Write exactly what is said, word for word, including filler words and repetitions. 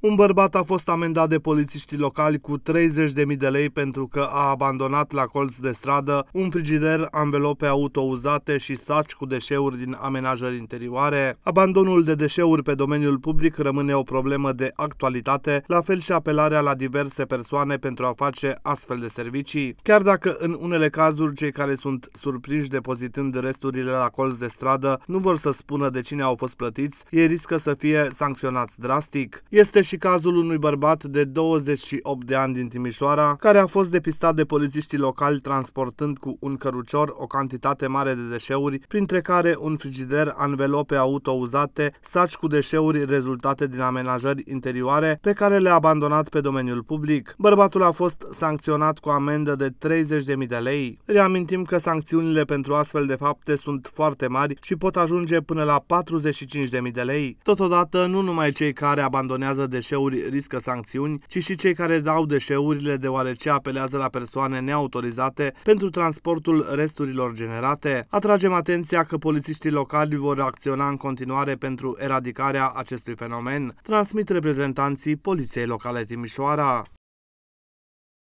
Un bărbat a fost amendat de polițiștii locali cu treizeci de mii de lei pentru că a abandonat la colț de stradă un frigider, anvelope auto uzate și saci cu deșeuri din amenajări interioare. Abandonul de deșeuri pe domeniul public rămâne o problemă de actualitate, la fel și apelarea la diverse persoane pentru a face astfel de servicii. Chiar dacă în unele cazuri cei care sunt surprinși depozitând resturile la colț de stradă nu vor să spună de cine au fost plătiți, ei riscă să fie sancționați drastic. Este și cazul unui bărbat de douăzeci și opt de ani din Timișoara, care a fost depistat de polițiștii locali transportând cu un cărucior o cantitate mare de deșeuri, printre care un frigider, anvelope auto uzate, saci cu deșeuri rezultate din amenajări interioare, pe care le-a abandonat pe domeniul public. Bărbatul a fost sancționat cu amendă de treizeci de mii de lei. Reamintim că sancțiunile pentru astfel de fapte sunt foarte mari și pot ajunge până la patruzeci și cinci de mii de lei. Totodată, nu numai cei care abandonează deșeuri riscă sancțiuni, ci și cei care dau deșeurile, deoarece apelează la persoane neautorizate pentru transportul resturilor generate. Atragem atenția că polițiștii locali vor acționa în continuare pentru eradicarea acestui fenomen, transmit reprezentanții Poliției Locale Timișoara.